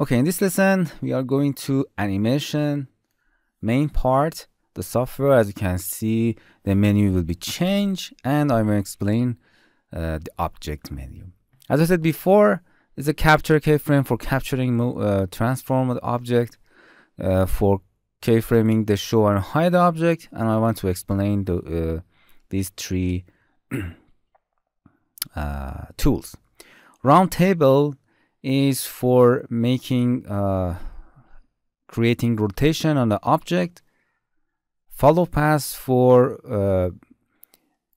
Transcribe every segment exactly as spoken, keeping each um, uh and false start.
Okay, in this lesson, we are going to animation, main part, the software. As you can see, the menu will be changed, and I will explain uh, the object menu. As I said before, it's a capture keyframe for capturing uh, transform the object, uh, for keyframing the show and hide object, and I want to explain the, uh, these three uh, tools. Round table is for making uh, creating rotation on the object, follow pass for uh,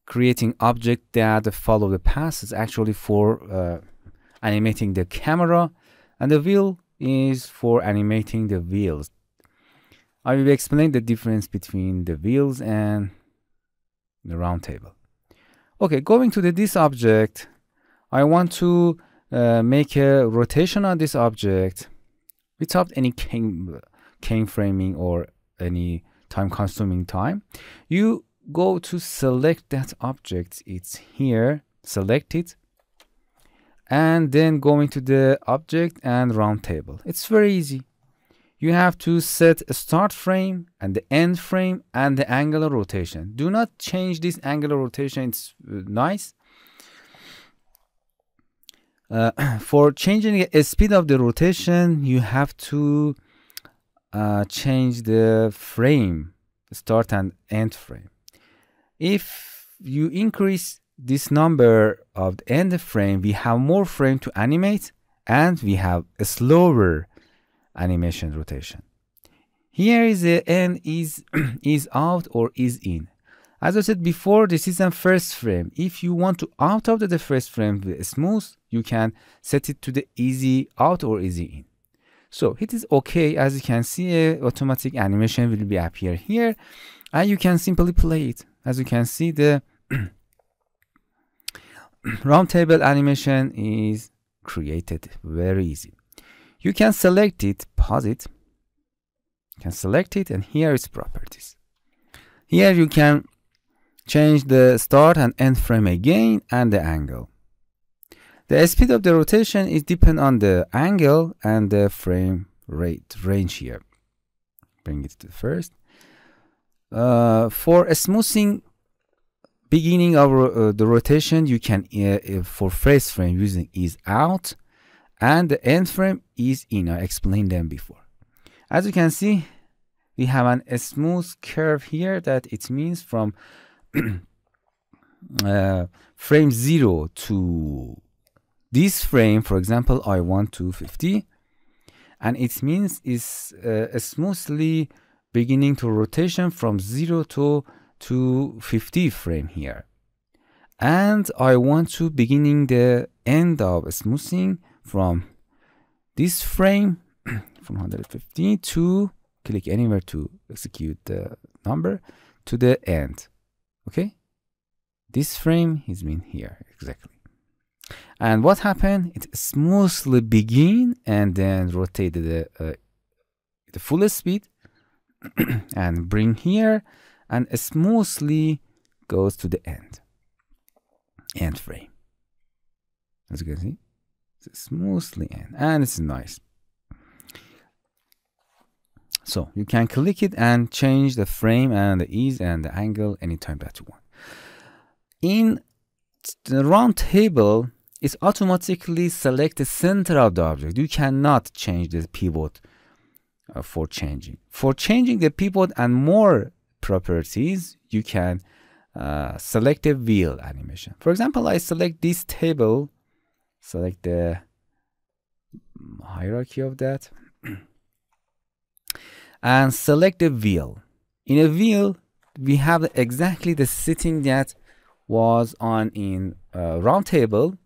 creating object that follow the path is actually for uh, animating the camera, and the wheel is for animating the wheels. I will explain the difference between the wheels and the round table. Okay, going to the, this object, I want to Uh, make a rotation on this object without any cane, cane framing or any time consuming time. You go to select that object, it's here, select it, and then go into the object and round table. It's very easy. You have to set a start frame and the end frame and the angular rotation. Do not change this angular rotation, it's nice. Uh, for changing the speed of the rotation, you have to uh, change the frame, start and end frame. If you increase this number of the end frame, we have more frame to animate, and we have a slower animation rotation. Here is the end is, is out or is in. As I said before, this is the first frame. If you want to out of the first frame with smooth, you can set it to the easy out or easy in. So it is okay. As you can see, a automatic animation will be appear here, and you can simply play it. As you can see, the round table animation is created very easy. You can select it, pause it, you can select it, and here is properties. Here you can change the start and end frame again and the angle. The speed of the rotation is depend on the angle and the frame rate range here. Bring it to the first. Uh, for a smoothing beginning of uh, the rotation, you can uh, for first frame using is out and the end frame is in. I explained them before. As you can see, we have an, a smooth curve here that it means from uh, frame zero to this frame, for example, I want to fifty, and it means is uh, smoothly beginning to rotation from zero to to fifty frame here, and I want to beginning the end of smoothing from this frame from one hundred fifty to click anywhere to execute the number to the end. Okay, this frame is been here exactly. And what happened? It smoothly begin and then rotate the uh, the full speed and bring here and smoothly goes to the end. End frame. As you can see, it's smoothly end and it's nice. So you can click it and change the frame and the ease and the angle anytime that you want. In the round table, it automatically selects the center of the object. You cannot change the pivot uh, for changing. For changing the pivot and more properties, you can uh, select a wheel animation. For example, I select this table, select the hierarchy of that, and select the wheel. In a wheel, we have exactly the setting that was on in uh, round table,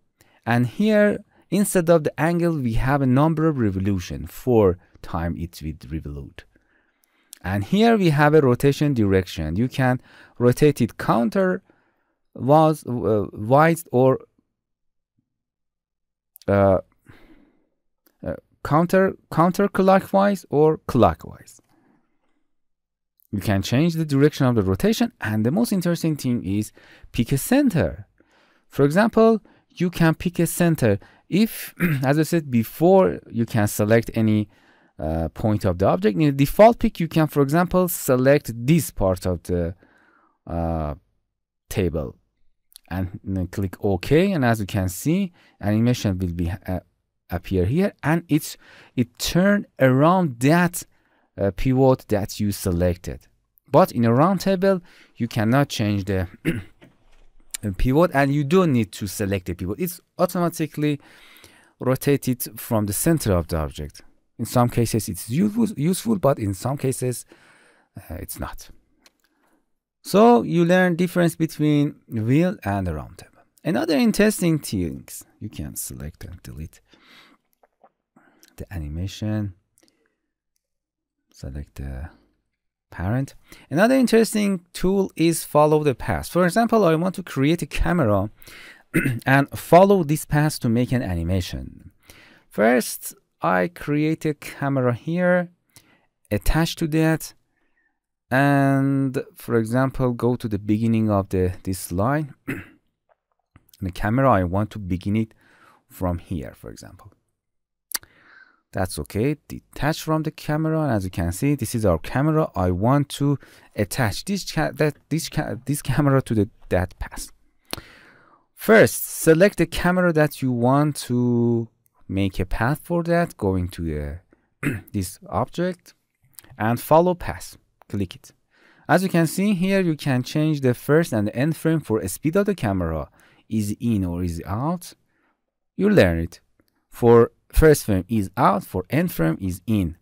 and here instead of the angle we have a number of revolution, four time it will revolute, and here we have a rotation direction. You can rotate it counter was uh, wise or uh, uh, counter counterclockwise or clockwise. You can change the direction of the rotation, and the most interesting thing is pick a center. For example, you can pick a center. If, as I said before, you can select any uh, point of the object. In the default pick, you can, for example, select this part of the uh, table and then click OK. And as you can see, animation will be uh, appear here, and it's it turned around that uh, pivot that you selected. But in a round table, you cannot change the pivot, and you don't need to select the pivot. It's automatically rotated from the center of the object. In some cases it's useful, but in some cases uh, it's not. So you learn difference between wheel and the round table. Another interesting things, you can select and delete the animation, select the parent. Another interesting tool is follow the path. For example, I want to create a camera and follow this path to make an animation. First, I create a camera here, attach to that, and for example, go to the beginning of the this line. The camera, I want to begin it from here, for example. That's okay. Detach from the camera, and as you can see, this is our camera. I want to attach this ca that this ca this camera to the that path. First, select the camera that you want to make a path for that. Going to the this object and follow path. Click it. As you can see here, you can change the first and the end frame for a speed of the camera. Is in or is out? You learn it. For first frame is out, for end frame is in.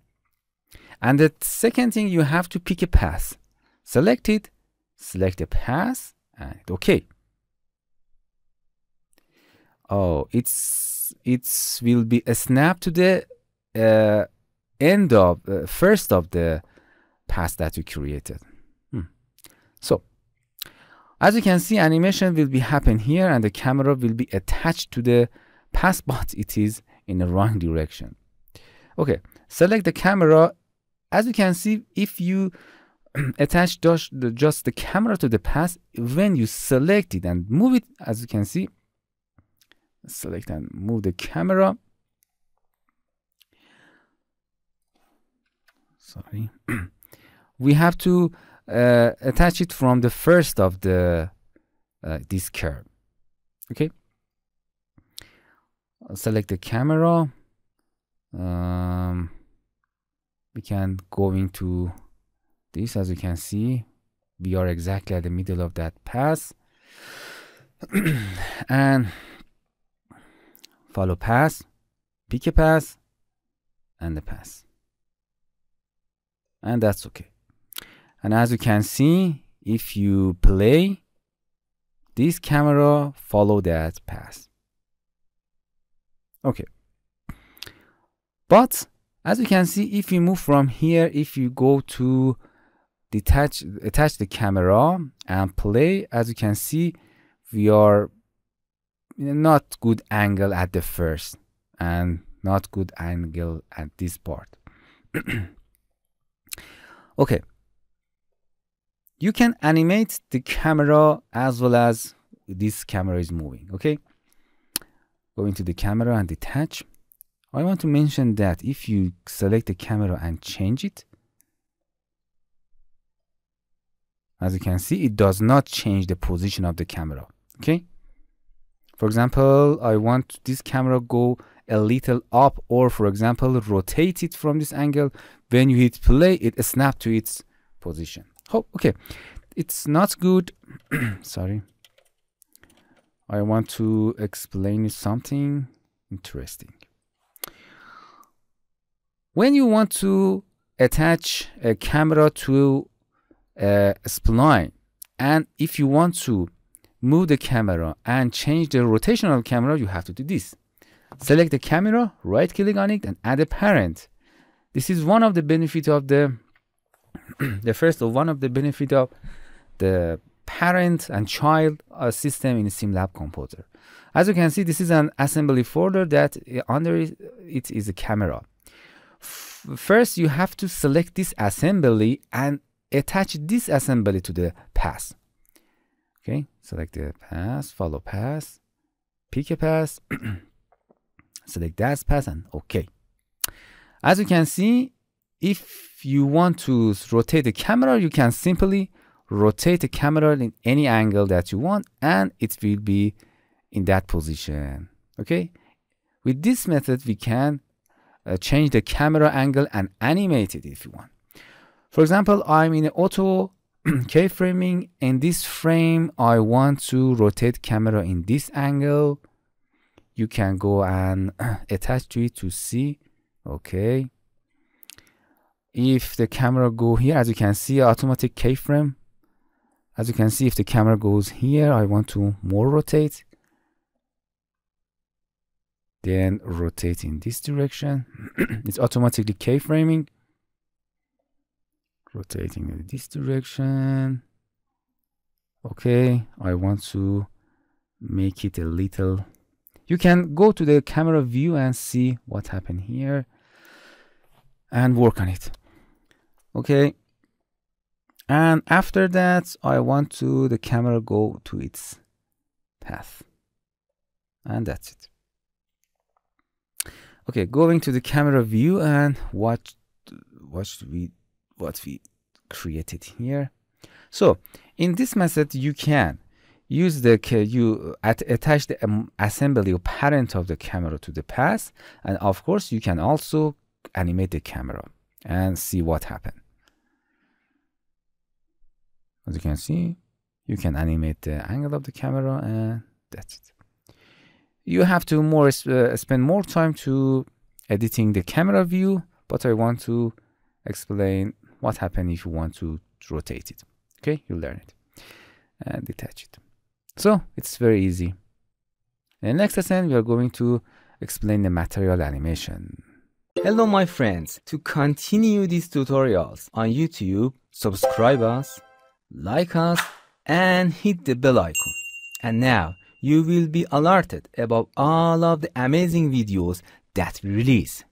And the second thing, you have to pick a path. Select it, select a path, and okay. Oh, it's it's will be a snap to the uh, end of uh, first of the path that you created. Hmm. So as you can see, animation will be happen here, and the camera will be attached to the path, but it is in the wrong direction. Okay, select the camera. As you can see, if you attach just the, just the camera to the path, when you select it and move it, as you can see, select and move the camera. Sorry, we have to uh, attach it from the first of the uh, this curve. Okay. Select the camera. Um, we can go into this. As you can see, we are exactly at the middle of that path. And follow path, pick a path, and the path. And that's okay. And as you can see, if you play, this camera follow that path. Okay, but as you can see, if you move from here, if you go to detach, attach the camera and play, as you can see, we are in a not good angle at the first and not good angle at this part. Okay, you can animate the camera as well as this camera is moving. Okay. Go into the camera and detach. I want to mention that if you select the camera and change it, as you can see, it does not change the position of the camera. Okay. For example, I want this camera go a little up, or for example, rotate it from this angle. When you hit play, it snaps to its position. Oh, okay. It's not good. Sorry. I want to explain you something interesting. When you want to attach a camera to a spline, and if you want to move the camera and change the rotation of the camera, you have to do this. Select the camera, right click on it, and add a parent. This is one of the benefits of the the first or one of the benefit of the parent and child uh, system in SimLab Composer. As you can see, this is an assembly folder that uh, under it, it is a camera. F first, you have to select this assembly and attach this assembly to the path. Okay, select the path, follow path, pick a path, Select that path and OK. As you can see, if you want to rotate the camera, you can simply rotate the camera in any angle that you want, and it will be in that position. Okay, with this method we can uh, change the camera angle and animate it if you want. For example, I'm in auto keyframing. In this frame I want to rotate camera in this angle. You can go and attach to it to see. Okay, if the camera go here, as you can see, automatic keyframe. As you can see, if the camera goes here, I want to more rotate, then rotate in this direction. It's automatically keyframing, rotating in this direction. Okay, I want to make it a little. You can go to the camera view and see what happened here and work on it. Okay, and after that I want to the camera go to its path, and that's it. Okay, going to the camera view and watch what we what we created here. So in this method you can use the you at, attach the um, assembly or parent of the camera to the path, and of course you can also animate the camera and see what happened. As you can see, you can animate the angle of the camera, and that's it. You have to more uh, spend more time to editing the camera view, but I want to explain what happened if you want to rotate it. Okay, you learn it and detach it. So it's very easy. In the next lesson, we are going to explain the material animation. Hello, my friends. To continue these tutorials on YouTube, subscribe us, like us, and hit the bell icon. And now, you will be alerted about all of the amazing videos that we release.